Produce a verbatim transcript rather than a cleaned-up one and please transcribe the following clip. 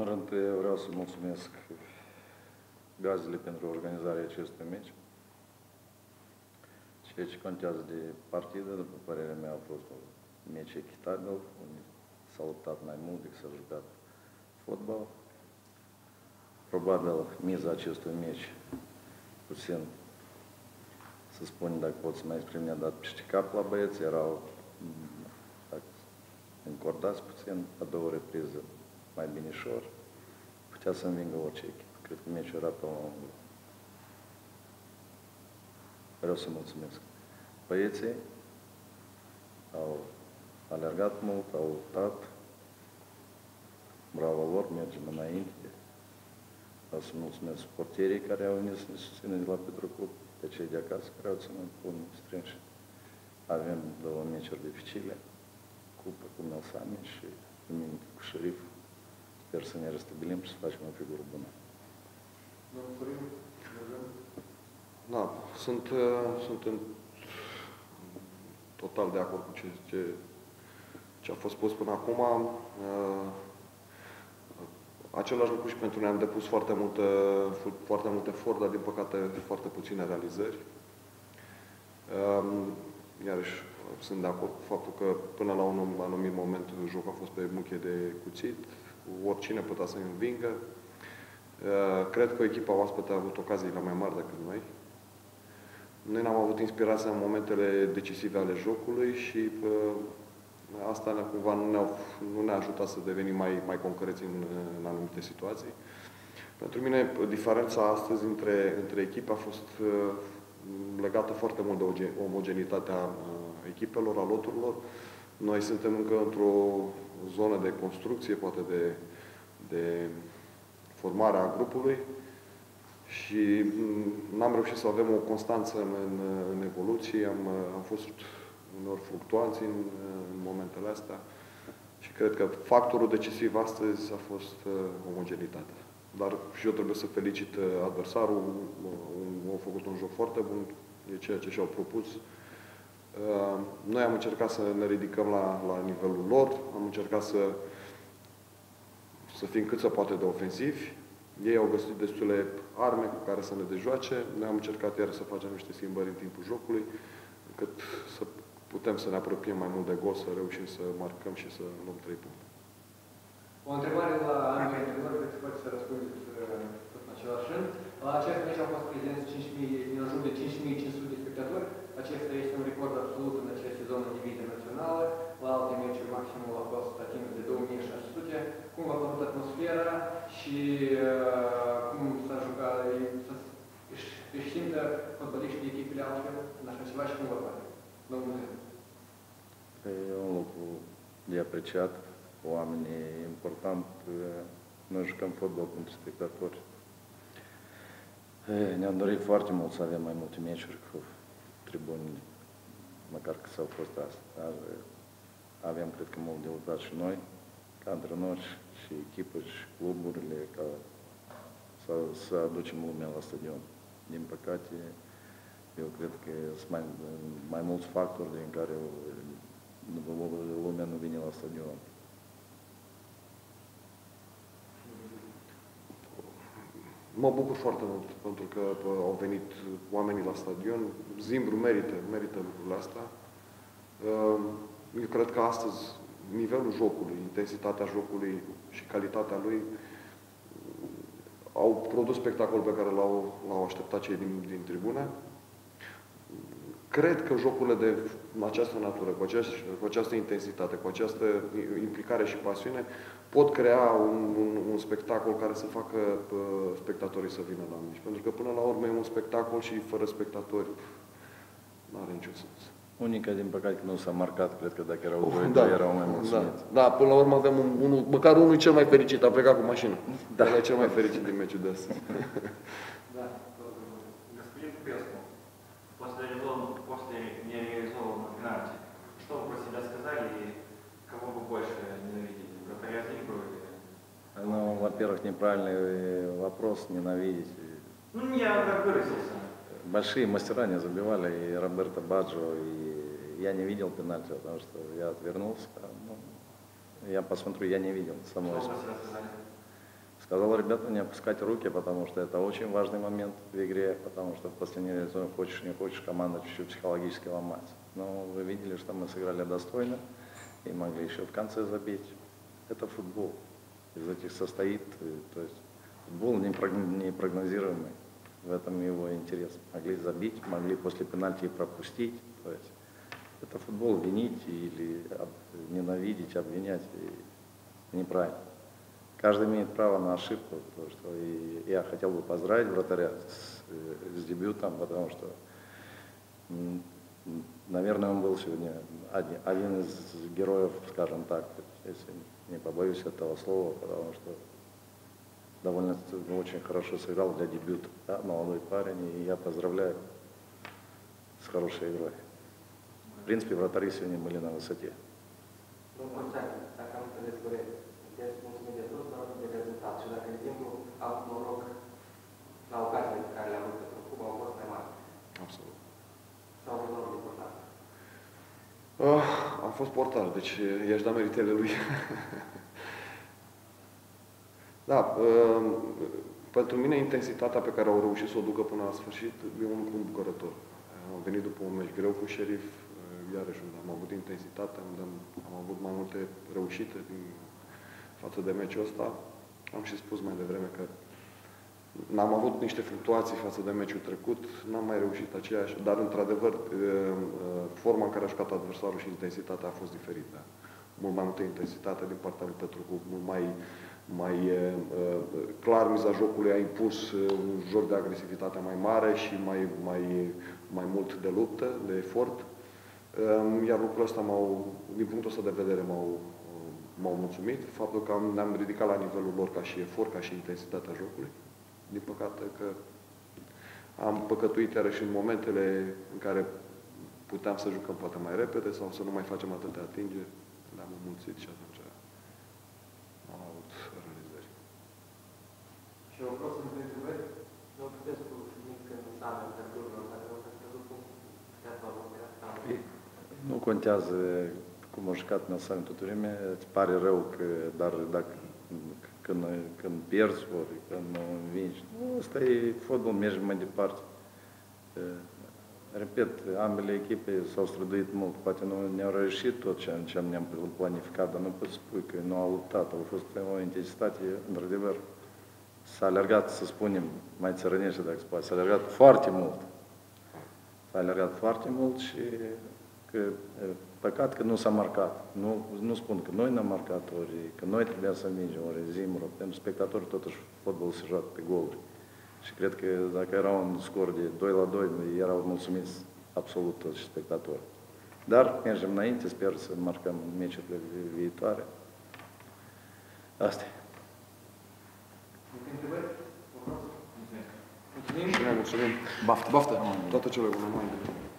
primul rând, eu vreau să mulțumesc gazdele pentru organizarea acestui meci. Ceea ce contează de partidă, după părerea mea, a fost un meci echitabil, unde s-a luptat mai mult decât s-a jucat fotbal. Probabil miza acestui meci, puțin, să spun, dacă pot să mai exprim, ne-a dat peste cap la băieți, erau încordați puțin, a doua repriză mai binișor, putea să învingă orice echipă. Cred că meciul era pe un ungul. Vreau să mulțumesc. Băieții au alergat mult, au luptat. Bravo lor, mergem înainte. Vreau să mulțumesc suporterii care au venit să ne susțină de la Petrocub, pe cei de acasă care au ținut pumnul strâns. Avem două meciuri dificile, cupă cu Melsame și duminică cu Șerif. Sper să ne restabilim și să facem o figură bună. Da, sunt, sunt în total de acord cu ce, ce, ce a fost pus până acum. Același lucru și pentru noi, am depus foarte mult, foarte mult efort, dar din păcate foarte puține realizări. Iarăși sunt de acord cu faptul că până la un anumit moment jocul a fost pe muche de cuțit, oricine putea să-i învingă. Cred că echipa oaspătă a avut ocaziile mai mari decât noi. Noi n-am avut inspirația în momentele decisive ale jocului și asta cumva nu ne-a ajutat să devenim mai, mai concreți în, în anumite situații. Pentru mine, diferența astăzi între, între echipe a fost legată foarte mult de omogenitatea echipelor, a loturilor. Noi suntem încă într-o zonă de construcție, poate de, de formarea grupului și n-am reușit să avem o constanță în, în evoluție. Am, am fost uneori fluctuanți în, în momentele astea și cred că factorul decisiv astăzi a fost uh, omogenitatea. Dar și eu trebuie să felicit adversarul, au făcut un joc foarte bun, e ceea ce și-au propus. Uh, noi am încercat să ne ridicăm la, la nivelul lor, am încercat să să fim cât se poate de ofensivi. Ei au găsit destule arme cu care să ne dejoace. Noi am încercat iar să facem niște schimbări în timpul jocului, cât să putem să ne apropiem mai mult de gol, să reușim să marcăm și să luăm trei puncte. O întrebare la anul anterior, cred că poate să răspundeți tot în același rând. La acest meci au fost prezenți în jur de cinci mii cinci sute de spectatori. Acesta este un record absolut în acest sezon în divizia națională. La alte meciuri maximul a fost atins de două mii șase sute. Cum v-a părut atmosfera și uh, cum s-a jucat, să-și simtă fotbaliștii de echipele altfel în așa ceva și cum vă pare? Domnule. E un lucru de apreciat, oamenii, e important, noi jucăm fotbal pentru spectatori. Ne-am dorit foarte mult să avem mai multe meciuri cu tribunile, măcar că s-au fost astea, dar avem, cred că, mult de lucrat și noi, ca antrenori și echipă și cluburile, ca să, să aducem lumea la stadion. Din păcate, eu cred că sunt mai, mai mulți factori din care lumea nu vine la stadion. Mă bucur foarte mult pentru că au venit oamenii la stadion. Zimbru merită, merită lucrurile astea. Eu cred că astăzi nivelul jocului, intensitatea jocului și calitatea lui au produs spectacol pe care l-au așteptat cei din, din tribune. Cred că jocurile de această natură, cu această, cu această intensitate, cu această implicare și pasiune, pot crea un, un, un spectacol care să facă spectatorii să vină la meci. Pentru că până la urmă e un spectacol și fără spectatori nu are niciun sens. Unica, din păcate, că nu s-a marcat, cred că dacă erau doi, da, erau mai mulți. Da, da, până la urmă avem un, unul, măcar unul cel mai fericit, a plecat cu mașina. Da, e cel mai fericit din meciul de astăzi. Da, господин Купецкий, после после нереализованного пенальти, что вы про себя сказали и кого вы больше ненавидите? Вратаря Зимбру или... Ну, во-первых, неправильный вопрос, ненавидеть. Ну, я как выразился. Большие мастера не забивали, и Роберто Баджо, и я не видел пенальти, потому что я отвернулся. Ну, я посмотрю, я не видел. Самого... Что вы сказали? Сказал ребятам не опускать руки, потому что это очень важный момент в игре, потому что в последний результат, хочешь не хочешь, команда чуть-чуть психологически ломается. Но вы видели, что мы сыграли достойно и могли еще в конце забить. Это футбол. Из этих состоит, то есть футбол непрогнозируемый. В этом его интерес. Могли забить, могли после пенальти пропустить. То есть это футбол винить или ненавидеть, обвинять неправильно. Каждый имеет право на ошибку, потому что и я хотел бы поздравить вратаря с, с дебютом, потому что, наверное, он был сегодня один, один из героев, скажем так, если не побоюсь этого слова, потому что довольно очень хорошо сыграл для дебюта, да, молодой парень, и я поздравляю с хорошей игрой. В принципе, вратари сегодня были на высоте. Și dacă, de exemplu, au avut noroc la ocazia pe care le-am avut Petrocub, au fost mai mari. Absolut. Sau au fost noroc de portar? Uh, am fost portar, deci i-aș da meritele lui. Da, uh, pentru mine intensitatea pe care au reușit să o ducă până la sfârșit e un lucru bucurător. Am venit după un meci greu cu Șerif, iarăși unde am avut intensitate, unde am, am avut mai multe reușite din față de meciul ăsta. Am și spus mai devreme că n-am avut niște fluctuații față de meciul trecut, n-am mai reușit aceeași, dar într-adevăr forma în care a jucat adversarul și intensitatea a fost diferită. Mult mai multă intensitate din partea lui Petrocub, mult mai, mai clar miza jocului a impus un joc de agresivitate mai mare și mai, mai, mai mult de luptă, de efort. Iar lucrul ăsta m-au, din punctul ăsta de vedere, m-au M-au mulțumit faptul că ne-am ridicat la nivelul lor ca și efort, ca și intensitatea jocului. Din păcate că am păcătuit iarăși în momentele în care puteam să jucăm poate mai repede sau să nu mai facem atâtea atingeri, le-am înmulțit și atunci am avut realizări. Și eu vreau să-mi prezumez, nu puteți cu nimic când s-a întâmplat în care vreau să-ți prezumez cum puteați vă văd. Nu contează cum a jucat Nasan tot vremea, îți pare rău, că, dar dacă, când, când pierzi ori, când învingi, nu, asta e fotbal, mergi mai departe. Repet, ambele echipe s-au străduit mult, poate nu ne-au reușit tot ce, ce ne-am planificat, dar nu pot spui că nu au luptat, au fost o intensitate, într-adevăr, s-a alergat, să spunem, mai țărănește dacă se poate, s-a alergat foarte mult. S-a alergat foarte mult și că păcat că nu s-a marcat. Nu, nu spun că noi n-am marcat, ori că noi trebuia să învingem, ori Zimbru. Pentru spectatori, totuși, fotbalul se joacă pe goluri. Și cred că dacă era un scor de doi la doi, erau mulțumiți absolut toți spectatori. Dar mergem înainte, sper să marcăm meciurile viitoare. Asta e. Mulțumim. Mulțumim. Baftă. Baftă. Toate cele bune.